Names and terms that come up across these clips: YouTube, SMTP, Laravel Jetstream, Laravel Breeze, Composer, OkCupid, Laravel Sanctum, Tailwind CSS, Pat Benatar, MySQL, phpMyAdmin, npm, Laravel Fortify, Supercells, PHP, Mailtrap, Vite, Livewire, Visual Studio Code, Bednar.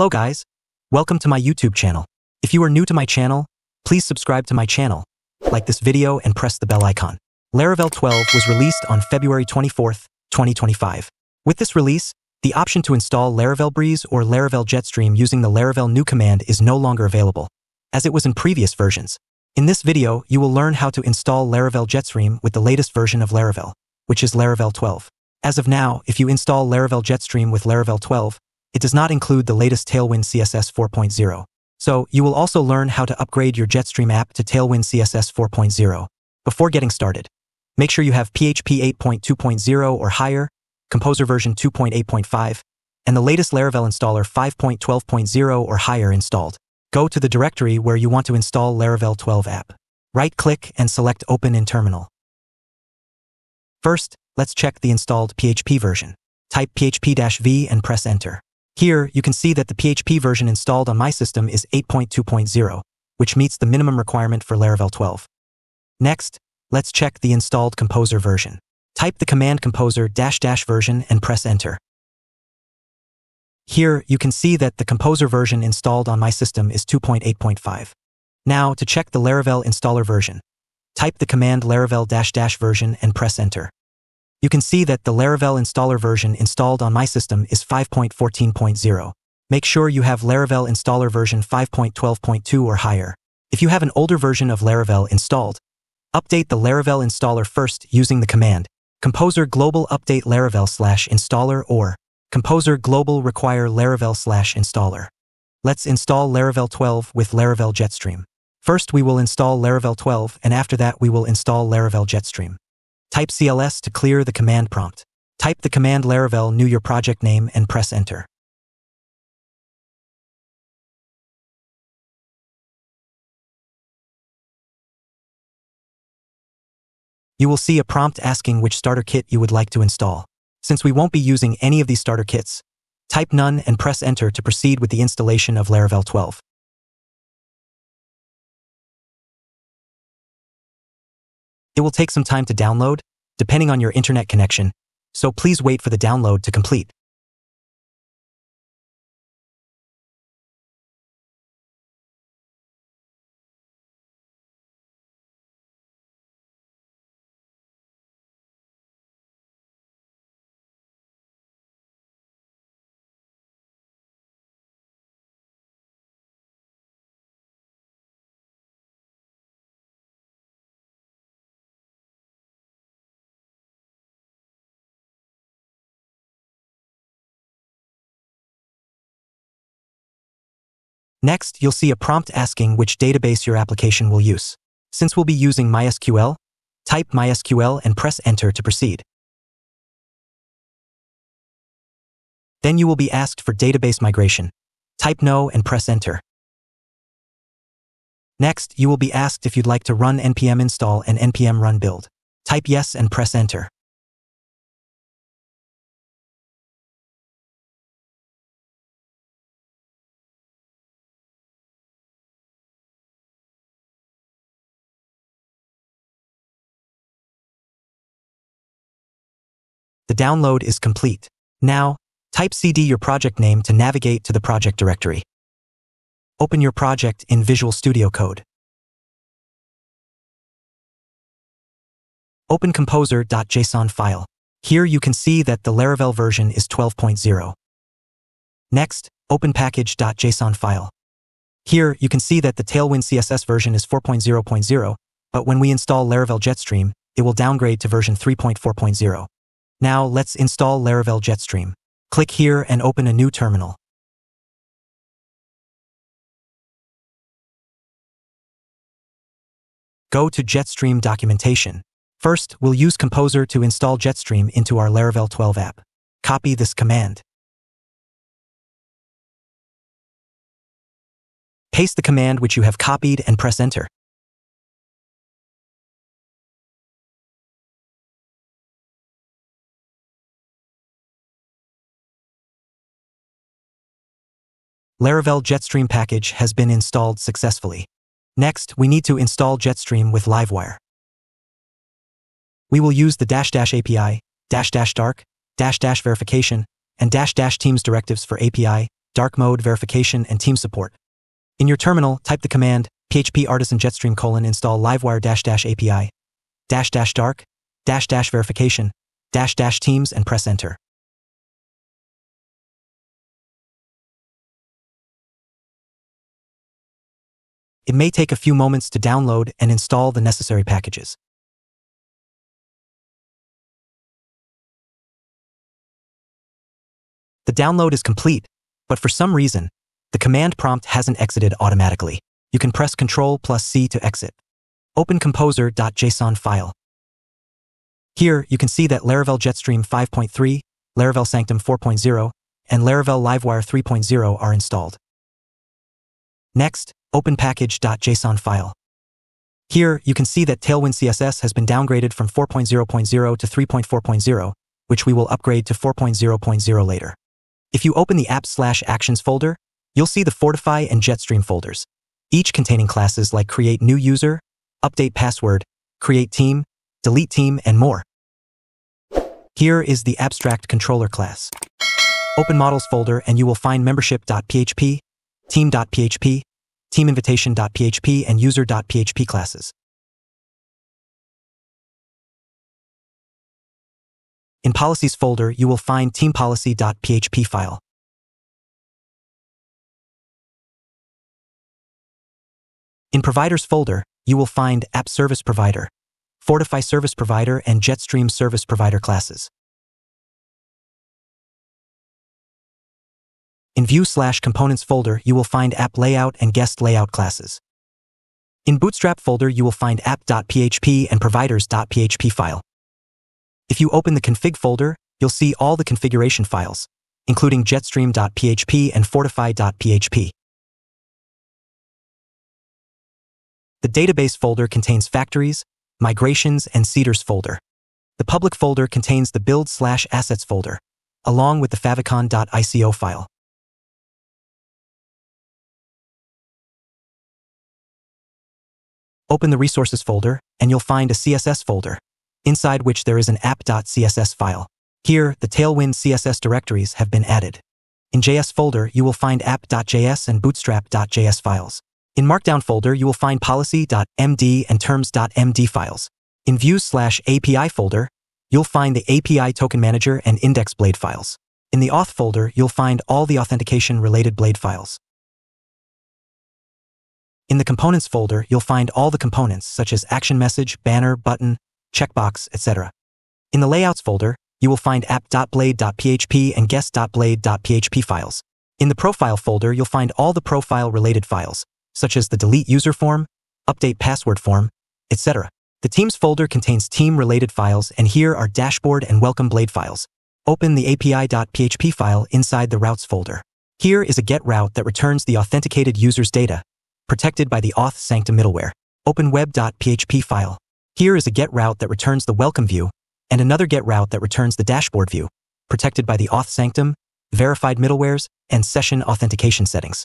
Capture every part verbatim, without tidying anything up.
Hello guys, welcome to my YouTube channel. If you are new to my channel, please subscribe to my channel, like this video and press the bell icon. Laravel twelve was released on February twenty-fourth, twenty twenty-five. With this release, the option to install Laravel Breeze or Laravel Jetstream using the Laravel new command is no longer available, as it was in previous versions. In this video, you will learn how to install Laravel Jetstream with the latest version of Laravel, which is Laravel twelve. As of now, if you install Laravel Jetstream with Laravel twelve, it does not include the latest Tailwind C S S four point oh. So, you will also learn how to upgrade your Jetstream app to Tailwind C S S four point oh. Before getting started, make sure you have P H P eight point two point oh or higher, Composer version two point eight point five, and the latest Laravel installer five point twelve point oh or higher installed. Go to the directory where you want to install Laravel twelve app. Right-click and select Open in Terminal. First, let's check the installed P H P version. Type P H P V and press Enter. Here, you can see that the P H P version installed on my system is eight point two point oh, which meets the minimum requirement for Laravel twelve. Next, let's check the installed Composer version. Type the command Composer dash dash version and press Enter. Here, you can see that the Composer version installed on my system is two point eight point five. Now, to check the Laravel installer version, type the command Laravel dash dash version and press Enter. You can see that the Laravel installer version installed on my system is five point fourteen point oh. Make sure you have Laravel installer version five point twelve point two or higher. If you have an older version of Laravel installed, update the Laravel installer first using the command Composer global update Laravel slash installer or Composer global require Laravel slash installer. Let's install Laravel twelve with Laravel Jetstream. First we will install Laravel twelve and after that we will install Laravel Jetstream. Type C L S to clear the command prompt. Type the command Laravel new your project name and press Enter. You will see a prompt asking which starter kit you would like to install. Since we won't be using any of these starter kits, type none and press Enter to proceed with the installation of Laravel twelve. It will take some time to download, depending on your internet connection, so please wait for the download to complete. Next, you'll see a prompt asking which database your application will use. Since we'll be using MySQL, type MySQL and press Enter to proceed. Then you will be asked for database migration. Type No and press Enter. Next, you will be asked if you'd like to run npm install and npm run build. Type Yes and press Enter. The download is complete. Now, type C D your project name to navigate to the project directory. Open your project in Visual Studio Code. Open composer.json file. Here you can see that the Laravel version is twelve point oh. Next, open package.json file. Here you can see that the Tailwind C S S version is four point oh point oh, but when we install Laravel Jetstream, it will downgrade to version three point four point oh. Now let's install Laravel Jetstream. Click here and open a new terminal. Go to Jetstream documentation. First, we'll use Composer to install Jetstream into our Laravel twelve app. Copy this command. Paste the command which you have copied and press Enter. Laravel Jetstream package has been installed successfully. Next, we need to install Jetstream with Livewire. We will use the dash dash A P I, dash dash dark, dash dash verification, and dash dash teams directives for A P I, dark mode verification, and team support. In your terminal, type the command php artisan jetstream colon install livewire dash dash api dash dash dark dash dash verification dash dash teams and press enter. It may take a few moments to download and install the necessary packages. The download is complete, but for some reason, the command prompt hasn't exited automatically. You can press control plus C to exit. Open composer dot J S O N file. Here, you can see that Laravel Jetstream five point three, Laravel Sanctum four point zero, and Laravel Livewire three point zero are installed. Next, open package dot J S O N file. Here, you can see that Tailwind C S S has been downgraded from four point zero point zero to three point four point zero, which we will upgrade to four point zero point zero later. If you open the app slash actions folder, you'll see the Fortify and Jetstream folders, each containing classes like create new user, update password, create team, delete team, and more. Here is the abstract controller class. Open models folder and you will find membership dot P H P, team dot P H P, teaminvitation dot P H P and user dot P H P classes. In policies folder, you will find teampolicy dot P H P file. In providers folder, you will find app service provider, Fortify service provider and Jetstream service provider classes. In View slash Components folder, you will find App Layout and Guest Layout classes. In Bootstrap folder, you will find app dot P H P and providers dot P H P file. If you open the Config folder, you'll see all the configuration files, including jetstream dot P H P and fortify dot P H P. The Database folder contains Factories, Migrations, and Cedars folder. The Public folder contains the Build slash Assets folder, along with the favicon dot I C O file. Open the Resources folder, and you'll find a C S S folder, inside which there is an app dot C S S file. Here, the Tailwind C S S directories have been added. In J S folder, you will find app dot J S and bootstrap dot J S files. In Markdown folder, you will find policy dot M D and terms dot M D files. In views slash A P I folder, you'll find the A P I token manager and index blade files. In the auth folder, you'll find all the authentication-related blade files. In the Components folder, you'll find all the components such as action message, banner, button, checkbox, et cetera. In the Layouts folder, you will find app dot blade dot P H P and guest dot blade dot P H P files. In the Profile folder, you'll find all the profile-related files, such as the delete user form, update password form, et cetera. The Teams folder contains team-related files, and here are dashboard and welcome blade files. Open the A P I dot P H P file inside the Routes folder. Here is a get route that returns the authenticated user's data, protected by the auth sanctum middleware. Open web dot P H P file. Here is a get route that returns the welcome view, and another get route that returns the dashboard view, protected by the auth sanctum, verified middlewares, and session authentication settings.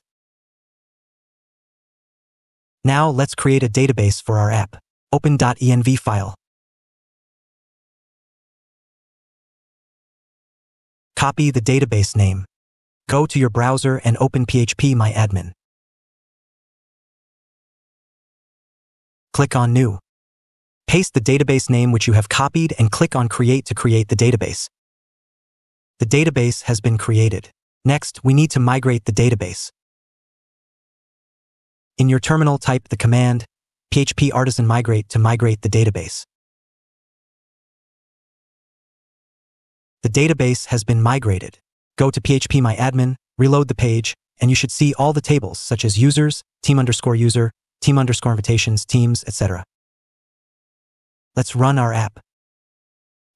Now let's create a database for our app. Open .env file. Copy the database name. Go to your browser and open P H P My Admin. Click on New. Paste the database name which you have copied and click on Create to create the database. The database has been created. Next, we need to migrate the database. In your terminal, type the command P H P artisan migrate to migrate the database. The database has been migrated. Go to P H P My Admin, reload the page, and you should see all the tables such as users, team underscore user, team underscore invitations, teams, et cetera. Let's run our app.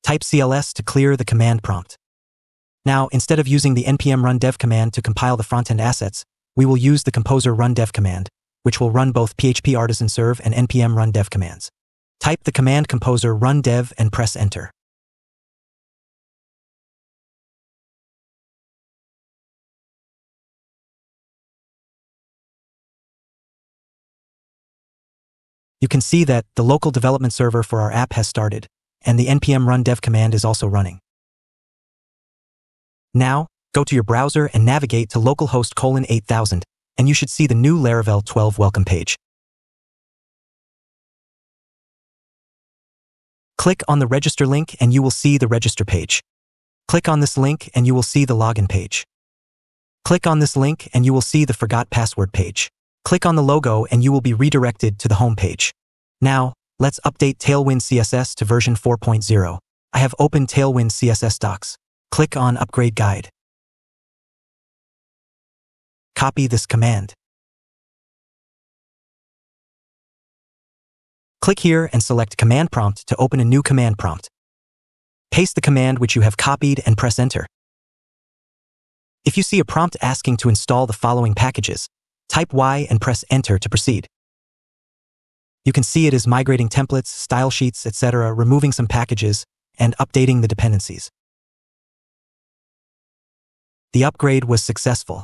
Type C L S to clear the command prompt. Now, instead of using the npm run dev command to compile the front-end assets, we will use the composer run dev command, which will run both P H P artisan serve and npm run dev commands. Type the command composer run dev and press enter. You can see that the local development server for our app has started, and the npm run dev command is also running. Now, Go to your browser and navigate to localhost colon eight thousand, and you should see the new Laravel twelve welcome page. Click on the register link and you will see the register page. Click on this link and you will see the login page. Click on this link and you will see the forgot password page. Click on the logo and you will be redirected to the home page. Now, let's update Tailwind C S S to version four point zero. I have opened Tailwind C S S docs. Click on Upgrade Guide. Copy this command. Click here and select Command Prompt to open a new command prompt. Paste the command which you have copied and press Enter. If you see a prompt asking to install the following packages, type Y and press Enter to proceed. You can see it is migrating templates, style sheets, et cetera, removing some packages, and updating the dependencies. The upgrade was successful.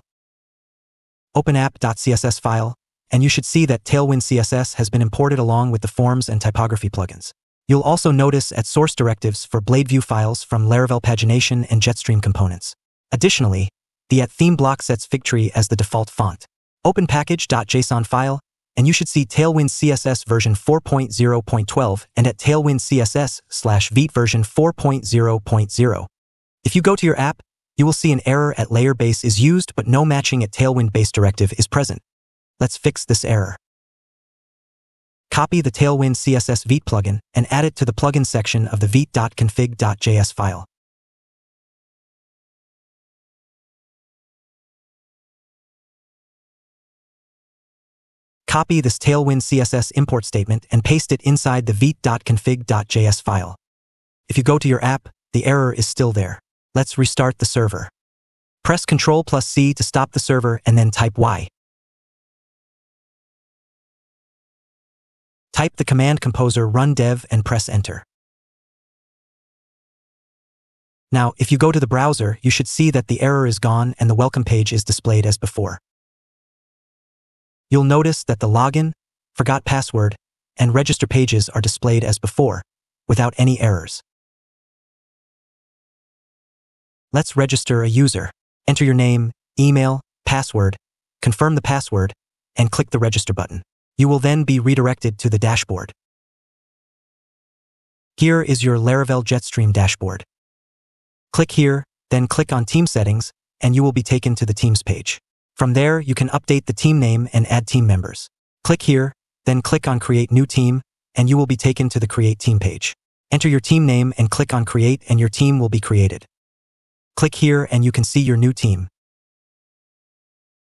Open app.css file, and you should see that Tailwind C S S has been imported along with the forms and typography plugins. You'll also notice at source directives for BladeView files from Laravel pagination and Jetstream components. Additionally, the at theme block sets figtree as the default font. Open package.json file, and you should see Tailwind C S S version four point zero point twelve and at Tailwind C S S slash Vite version four point zero point zero. If you go to your app, you will see an error at layer base is used but no matching at Tailwind base directive is present. Let's fix this error. Copy the Tailwind C S S Vite plugin and add it to the plugin section of the vite.config.js file. Copy this Tailwind C S S import statement and paste it inside the vite.config.js file. If you go to your app, the error is still there. Let's restart the server. Press Ctrl plus C to stop the server and then type Y. Type the command Composer run dev and press Enter. Now, if you go to the browser, you should see that the error is gone and the welcome page is displayed as before. You'll notice that the login, forgot password, and register pages are displayed as before, without any errors. Let's register a user. Enter your name, email, password, confirm the password, and click the register button. You will then be redirected to the dashboard. Here is your Laravel Jetstream dashboard. Click here, then click on Team Settings, and you will be taken to the Teams page. From there, you can update the team name and add team members. Click here, then click on Create New Team, and you will be taken to the Create Team page. Enter your team name and click on Create, and your team will be created. Click here, and you can see your new team.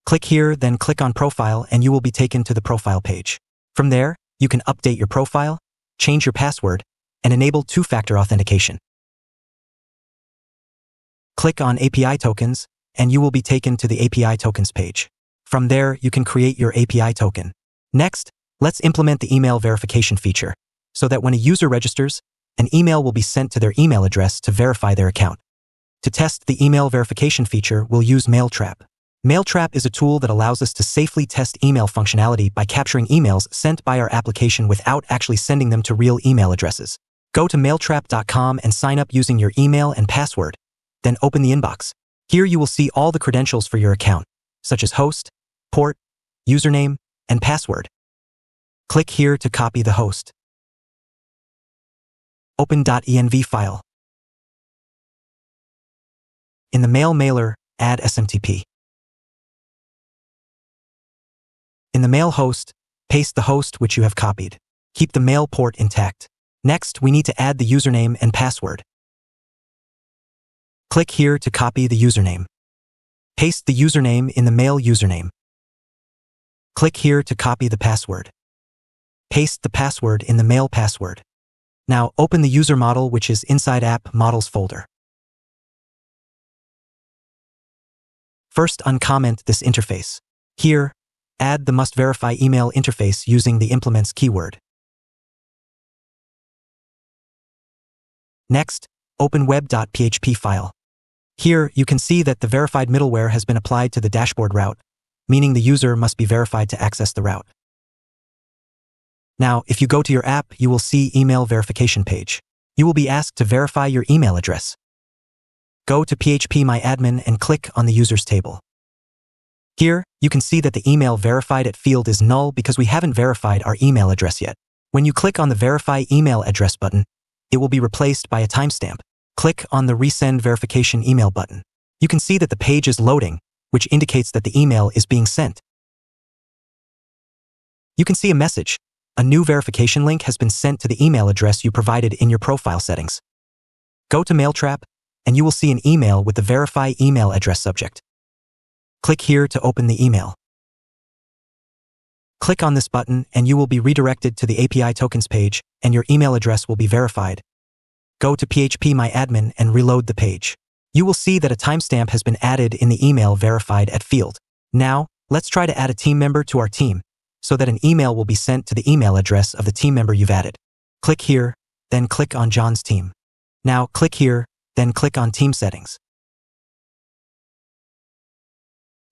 Click here, then click on Profile, and you will be taken to the profile page. From there, you can update your profile, change your password, and enable two-factor authentication. Click on A P I Tokens, and you will be taken to the A P I Tokens page. From there, you can create your A P I token. Next, let's implement the email verification feature, so that when a user registers, an email will be sent to their email address to verify their account. To test the email verification feature, we'll use Mailtrap. Mailtrap is a tool that allows us to safely test email functionality by capturing emails sent by our application without actually sending them to real email addresses. Go to mailtrap dot com and sign up using your email and password, then open the inbox. Here you will see all the credentials for your account, such as host, port, username, and password. Click here to copy the host. Open .env file. In the mail mailer, add S M T P. In the mail host, paste the host which you have copied. Keep the mail port intact. Next, we need to add the username and password. Click here to copy the username. Paste the username in the mail username. Click here to copy the password. Paste the password in the mail password. Now, open the user model which is inside app models folder. First, uncomment this interface. Here, add the must verify email interface using the implements keyword. Next, open web.php file. Here, you can see that the verified middleware has been applied to the dashboard route, meaning the user must be verified to access the route. Now, if you go to your app, you will see email verification page. You will be asked to verify your email address. go to phpMyAdmin and click on the users table. Here, you can see that the email verified at field is null because we haven't verified our email address yet. When you click on the Verify Email Address button, it will be replaced by a timestamp. Click on the Resend Verification Email button. You can see that the page is loading, which indicates that the email is being sent. You can see a message. A new verification link has been sent to the email address you provided in your profile settings. Go to Mailtrap, and you will see an email with the Verify Email Address subject. Click here to open the email. Click on this button and you will be redirected to the A P I tokens page and your email address will be verified. Go to phpMyAdmin and reload the page. You will see that a timestamp has been added in the email verified at field. Now, let's try to add a team member to our team so that an email will be sent to the email address of the team member you've added. Click here, then click on John's team. Now, click here, then click on Team Settings.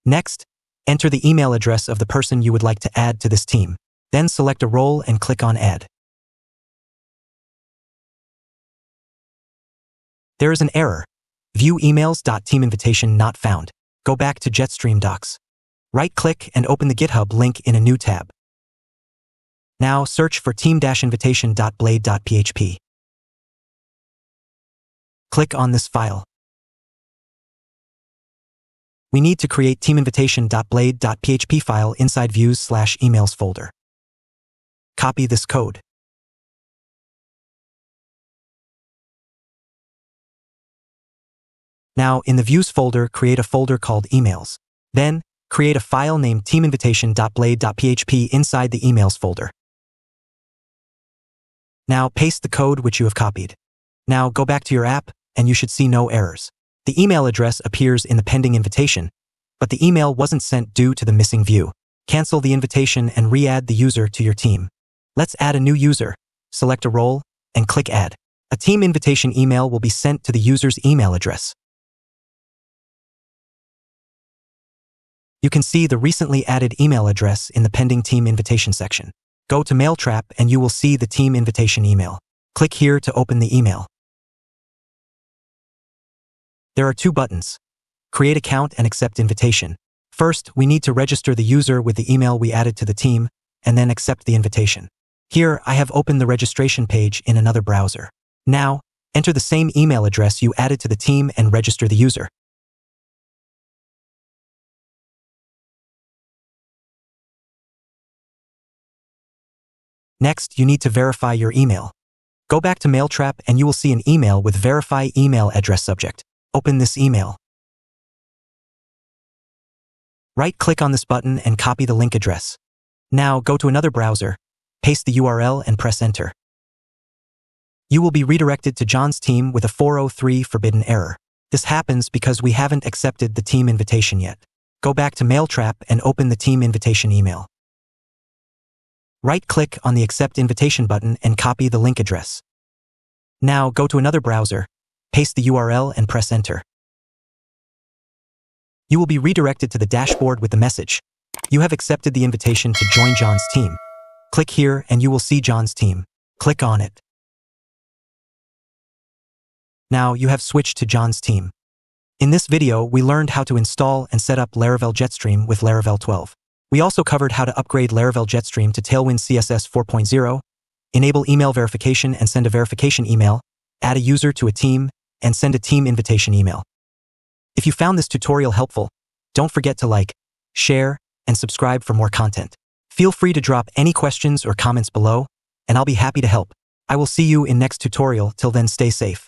Next, enter the email address of the person you would like to add to this team. Then select a role and click on Add. There is an error. View emails.team invitation not found. Go back to Jetstream docs. Right-click and open the GitHub link in a new tab. Now search for team-invitation.blade.php. Click on this file. We need to create teaminvitation.blade.php file inside views slash emails folder. Copy this code. Now, in the views folder, create a folder called emails. Then, create a file named teaminvitation.blade.php inside the emails folder. Now, paste the code which you have copied. Now, go back to your app, and you should see no errors. The email address appears in the pending invitation, but the email wasn't sent due to the missing view. Cancel the invitation and re-add the user to your team. Let's add a new user, select a role, and click Add. A team invitation email will be sent to the user's email address. You can see the recently added email address in the pending team invitation section. Go to Mailtrap and you will see the team invitation email. Click here to open the email. There are two buttons, Create Account and Accept Invitation. First, we need to register the user with the email we added to the team, and then accept the invitation. Here, I have opened the registration page in another browser. Now, enter the same email address you added to the team and register the user. Next, you need to verify your email. Go back to Mailtrap and you will see an email with Verify Email Address subject. Open this email. Right-click on this button and copy the link address. Now go to another browser, paste the U R L and press Enter. You will be redirected to John's team with a four oh three forbidden error. This happens because we haven't accepted the team invitation yet. Go back to Mailtrap and open the team invitation email. Right-click on the Accept Invitation button and copy the link address. Now go to another browser. Paste the U R L and press Enter. You will be redirected to the dashboard with the message. You have accepted the invitation to join John's team. Click here and you will see John's team. Click on it. Now you have switched to John's team. In this video, we learned how to install and set up Laravel Jetstream with Laravel twelve. We also covered how to upgrade Laravel Jetstream to Tailwind C S S four point oh, enable email verification and send a verification email, add a user to a team, and send a team invitation email. If you found this tutorial helpful, don't forget to like, share, and subscribe for more content. Feel free to drop any questions or comments below, and I'll be happy to help. I will see you in next tutorial. Till then, stay safe.